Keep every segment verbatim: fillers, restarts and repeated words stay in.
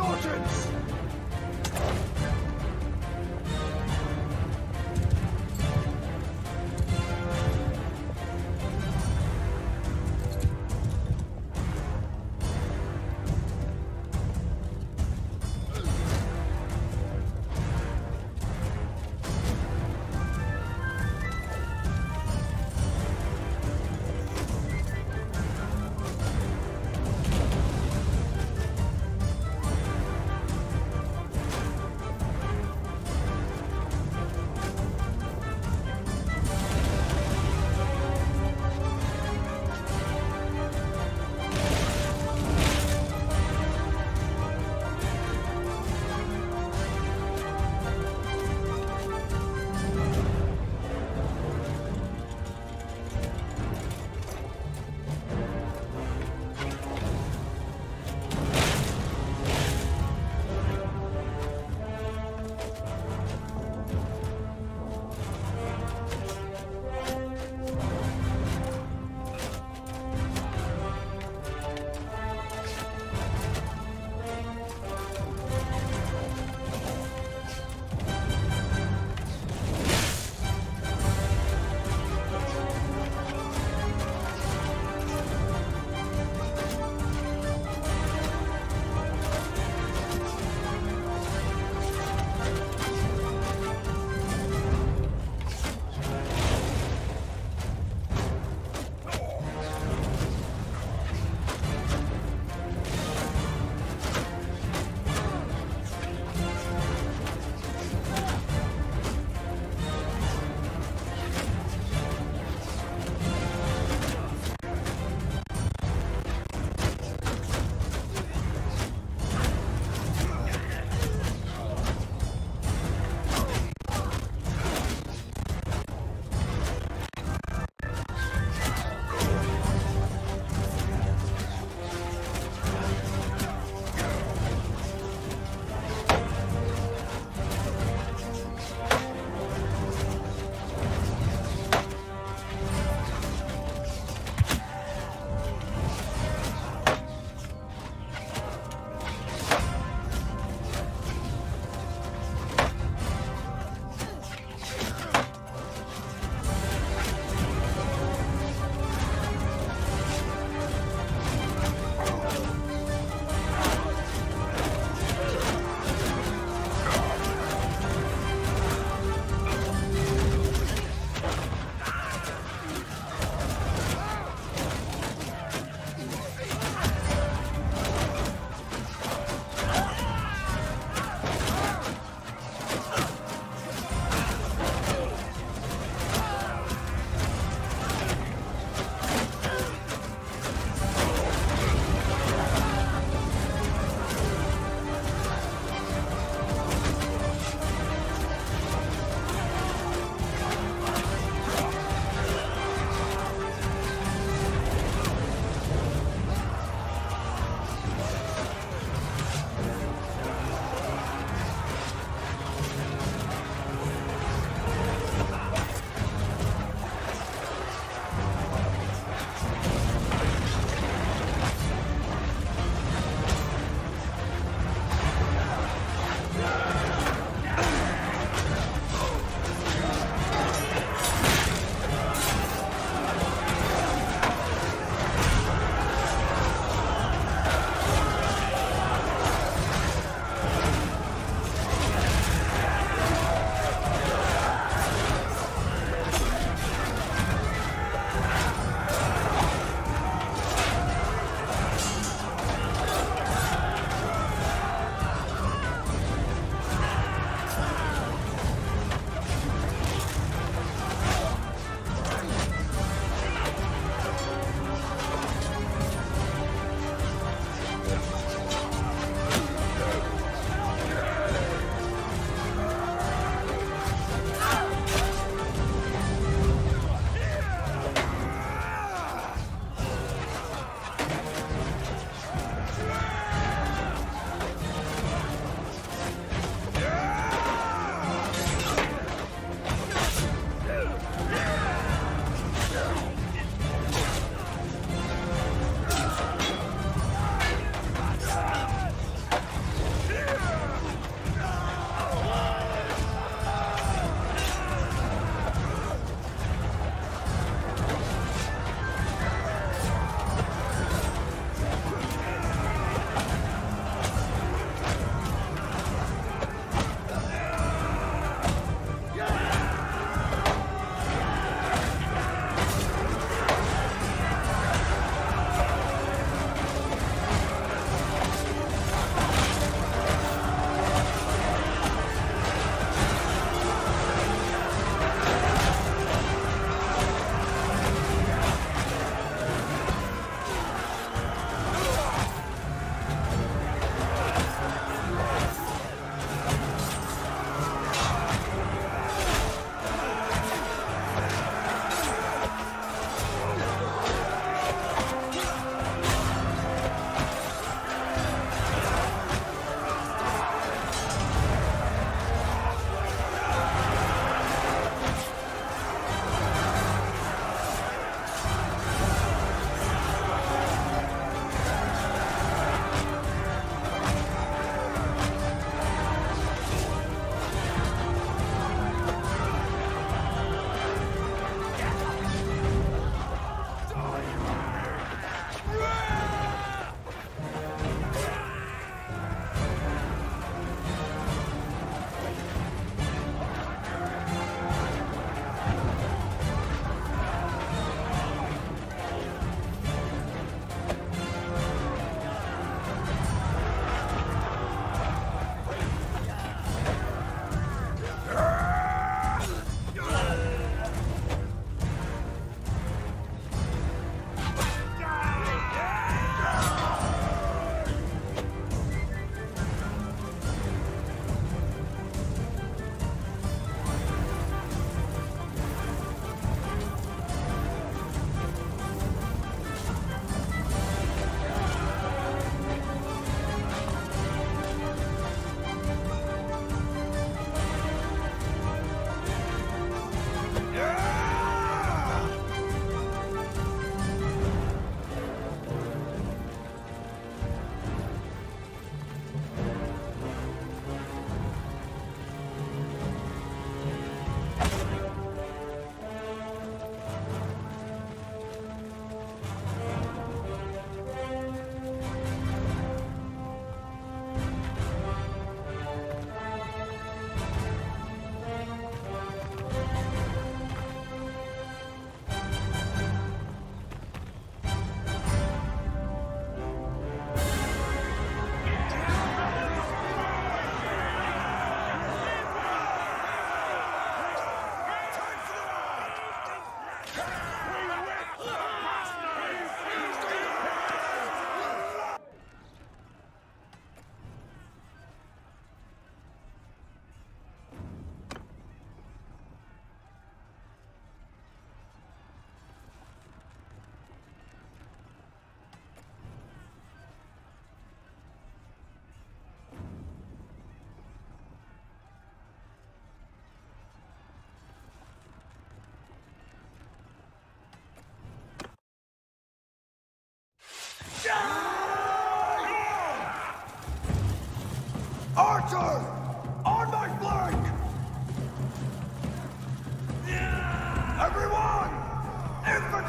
Sergeants!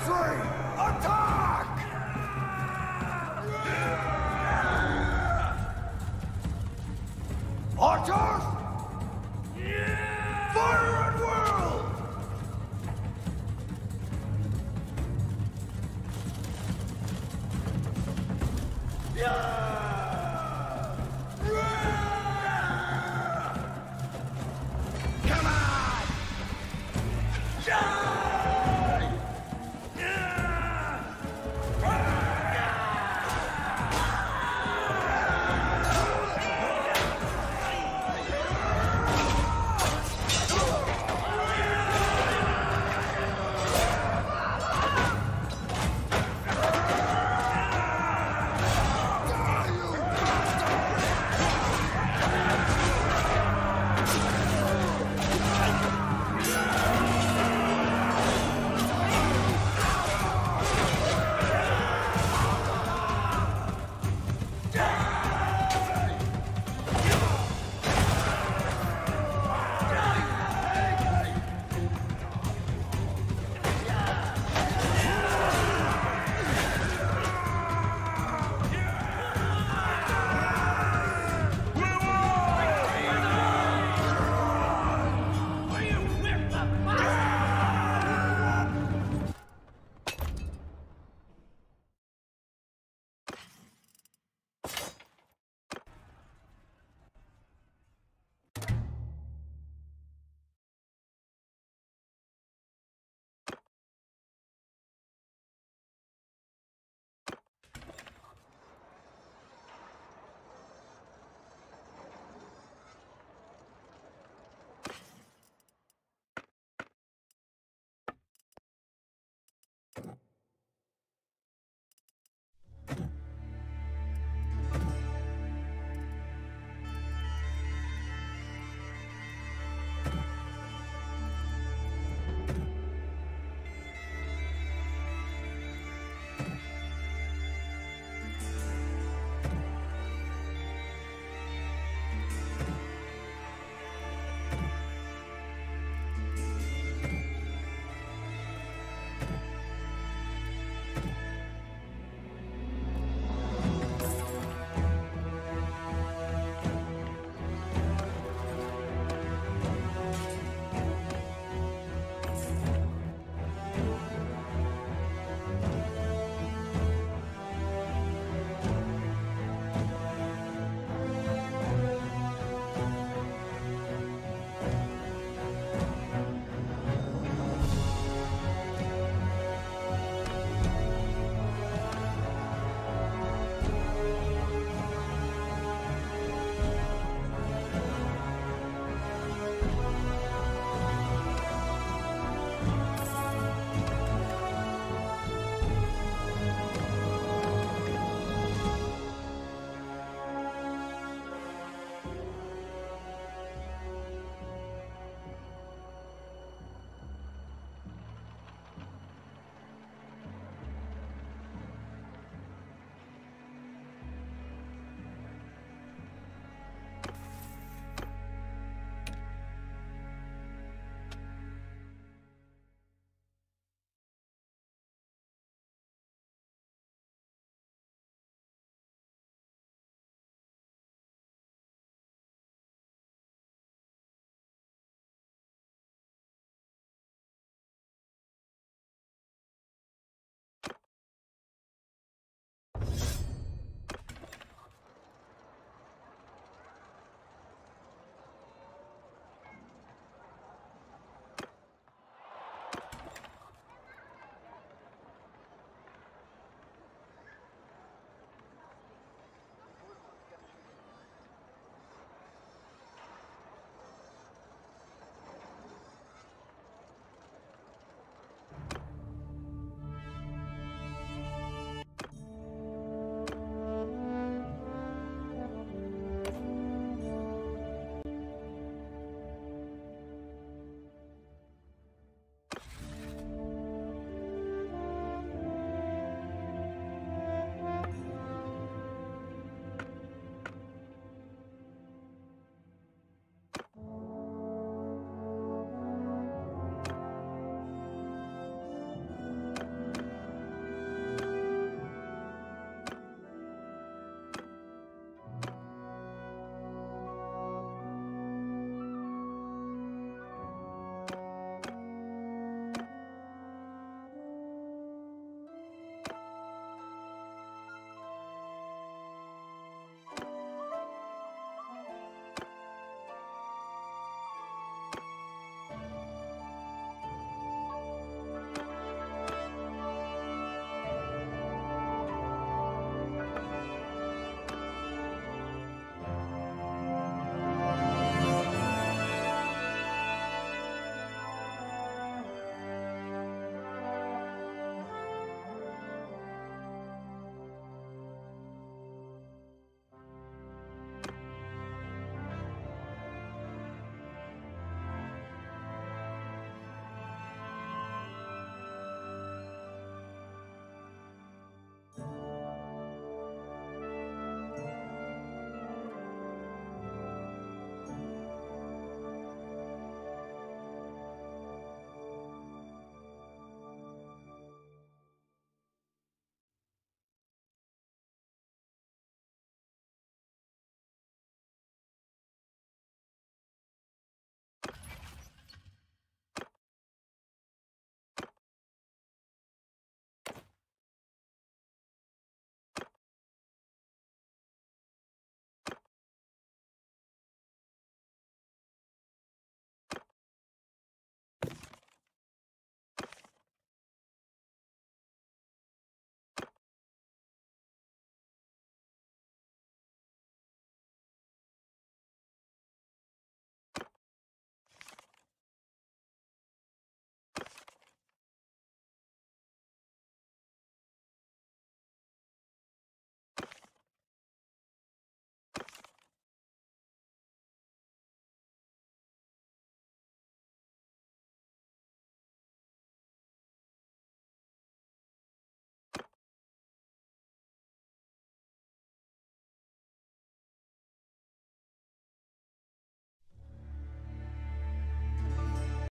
Three, attack! Archers! Fire at will! Yeah!